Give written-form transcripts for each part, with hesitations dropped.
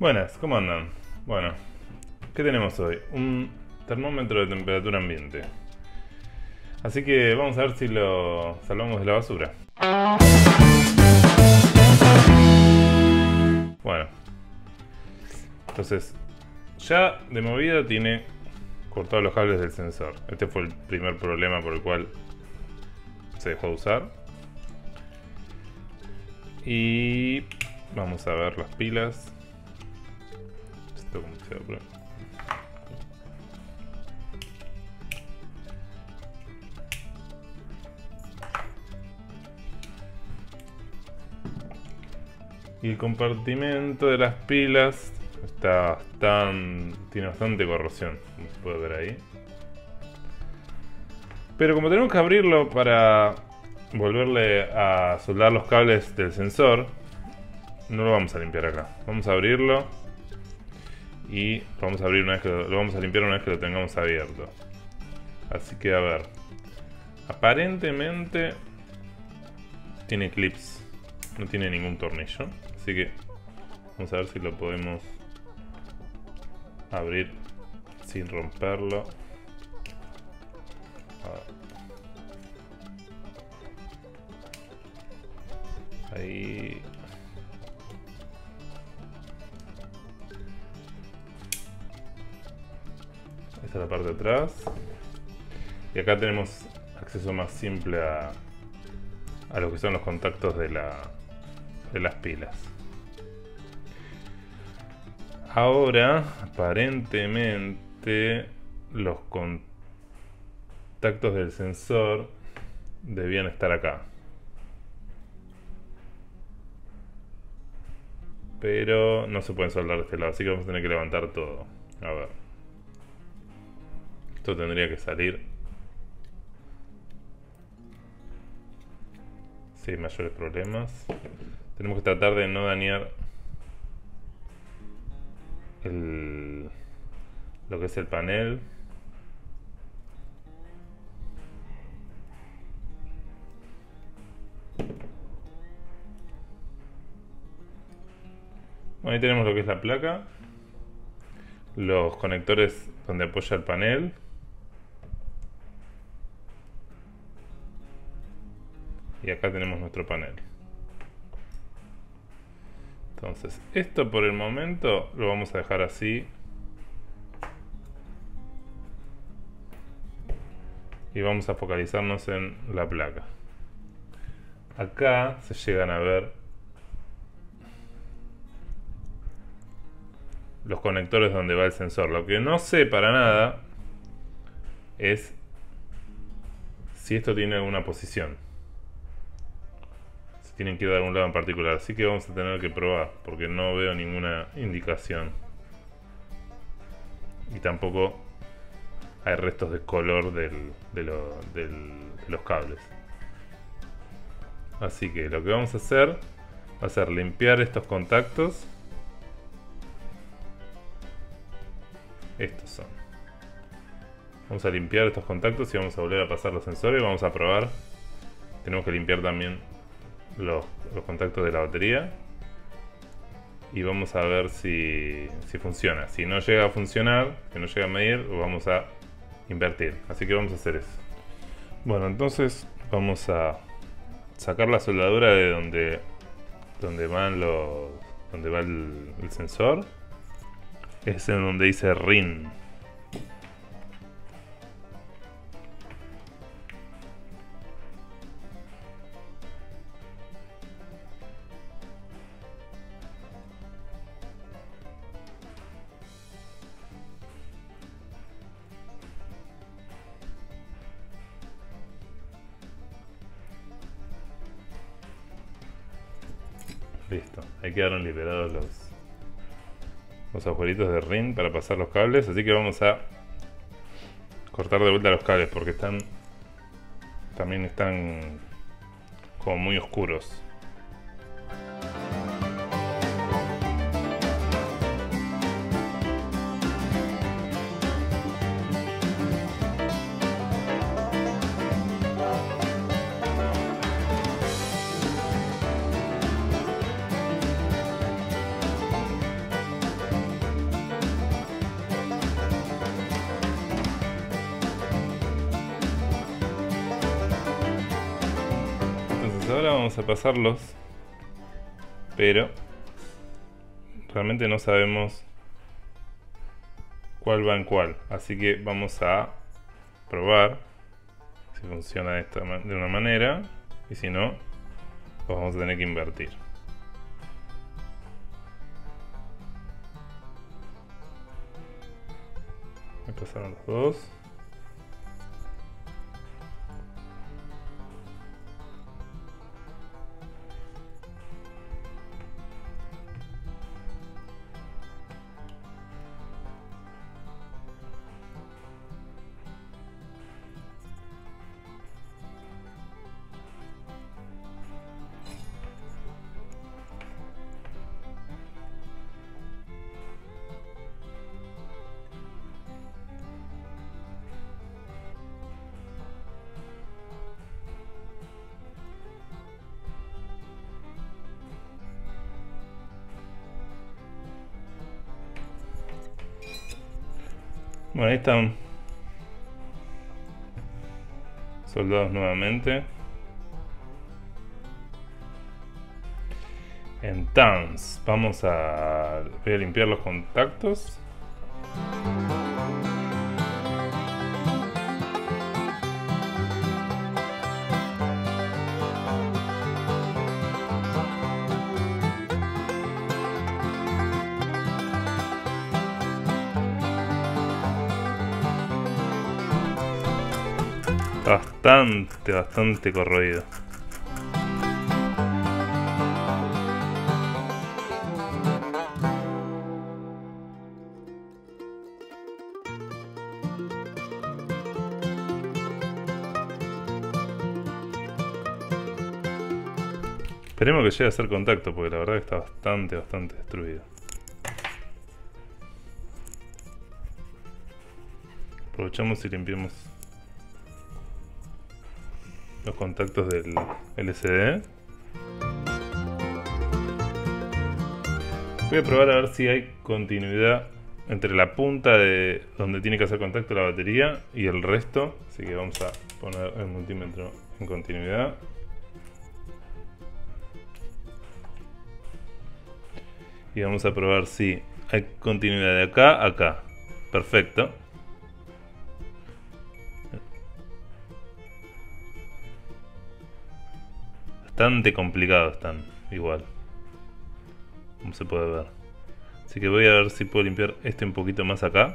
Buenas, ¿cómo andan? Bueno, ¿qué tenemos hoy? Un termómetro de temperatura ambiente. Así que vamos a ver si lo salvamos de la basura. Bueno, entonces ya de movida tiene cortados los cables del sensor. Este fue el primer problema por el cual se dejó de usar. Y vamos a ver las pilas. Esto como se abre. Y el compartimento de las pilas tiene bastante corrosión, como se puede ver ahí. Pero como tenemos que abrirlo para volverle a soldar los cables del sensor, no lo vamos a limpiar acá. Vamos a abrirlo y lo vamos a limpiar una vez que lo tengamos abierto. Así que a ver, aparentemente tiene clips. No tiene ningún tornillo, así que vamos a ver si lo podemos abrir sin romperlo. Ahí. Esta es la parte de atrás. Y acá tenemos acceso más simple a lo que son los contactos de las pilas. Ahora, aparentemente, los contactos del sensor debían estar acá. Pero no se pueden soldar de este lado, así que vamos a tener que levantar todo. A ver. Esto tendría que salir sin mayores problemas. Tenemos que tratar de no dañar lo que es el panel. Bueno, ahí tenemos lo que es la placa, los conectores donde apoya el panel y acá tenemos nuestro panel. Entonces, esto por el momento lo vamos a dejar así. Y vamos a focalizarnos en la placa. Acá se llegan a ver los conectores donde va el sensor. Lo que no sé para nada es si esto tiene alguna posición. Tienen que ir de algún lado en particular, así que vamos a tener que probar, porque no veo ninguna indicación. Y tampoco hay restos de color de los cables. Así que lo que vamos a hacer va a ser limpiar estos contactos. Estos son. Vamos a limpiar estos contactos y vamos a volver a pasar los sensores. Vamos a probar. Tenemos que limpiar también los contactos de la batería y vamos a ver si funciona. Si no llega a funcionar, si no llega a medir, lo vamos a invertir, así que vamos a hacer eso. Bueno, entonces vamos a sacar la soldadura de donde va el sensor. Es en donde dice RIN. Listo, ahí quedaron liberados los agujeritos de RIN para pasar los cables, así que vamos a cortar de vuelta los cables porque también están como muy oscuros. ahora vamos a pasarlos, pero realmente no sabemos cuál va en cuál, así que vamos a probar si funciona de una manera, y si no, los vamos a tener que invertir. Me pasaron los dos. Bueno, ahí están soldados nuevamente. Entonces, vamos a, voy a limpiar los contactos. Bastante corroído. Esperemos que llegue a hacer contacto, porque la verdad que está bastante destruido. Aprovechamos y limpiamos los contactos del LCD. Voy a probar a ver si hay continuidad entre la punta de donde tiene que hacer contacto la batería y el resto, así que vamos a poner el multímetro en continuidad. Y vamos a probar si hay continuidad de acá a acá. Perfecto. Bastante complicados están, igual, como se puede ver. Así que voy a ver si puedo limpiar este un poquito más acá.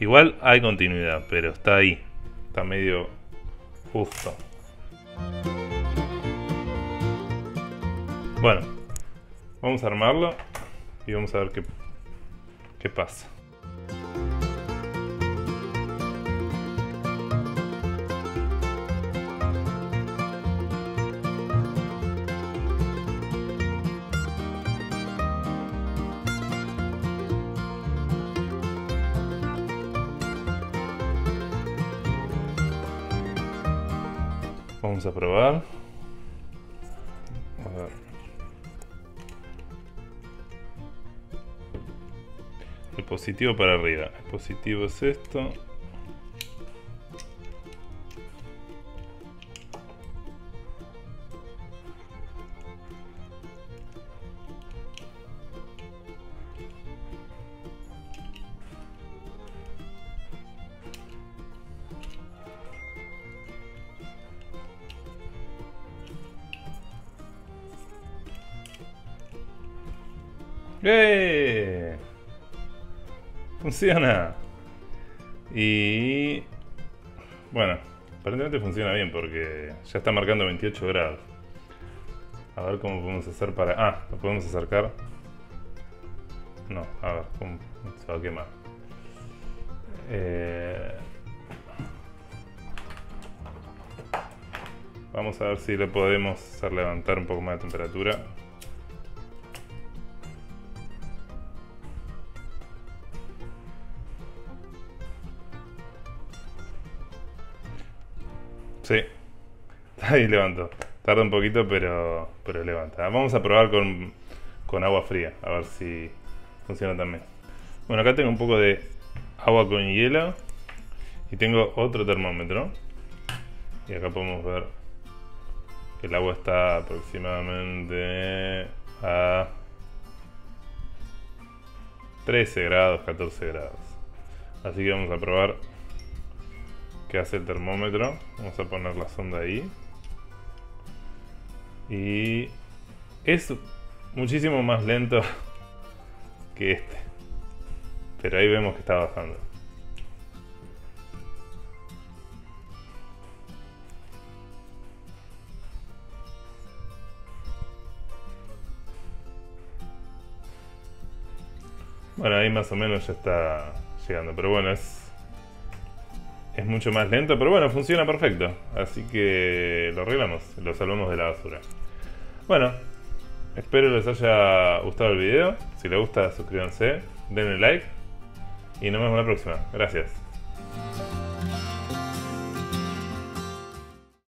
Igual hay continuidad, pero está ahí, está medio justo. Bueno, vamos a armarlo y vamos a ver qué pasa. Vamos a probar. A ver. El positivo para arriba. El positivo es esto. ¡Eh! Funciona. Y bueno, aparentemente funciona bien porque ya está marcando 28 grados. A ver cómo podemos hacer para... Ah, lo podemos acercar. No, a ver, ¿cómo se va a quemar? Vamos a ver si le podemos hacer levantar un poco más de temperatura. Sí, ahí levantó. Tarda un poquito, pero levanta. Vamos a probar con agua fría, a ver si funciona también. Bueno, acá tengo un poco de agua con hielo y tengo otro termómetro. Y acá podemos ver El agua está aproximadamente a 13 grados, 14 grados. Así que vamos a probar qué hace el termómetro. Vamos a poner la sonda ahí. Y es muchísimo más lento que este. Pero ahí vemos que está bajando. Bueno, ahí más o menos ya está llegando, pero bueno, es mucho más lento, pero bueno, funciona perfecto. Así que lo arreglamos, lo salvamos de la basura. Bueno, espero les haya gustado el video. Si les gusta, suscríbanse, denle like y nos vemos en la próxima. Gracias.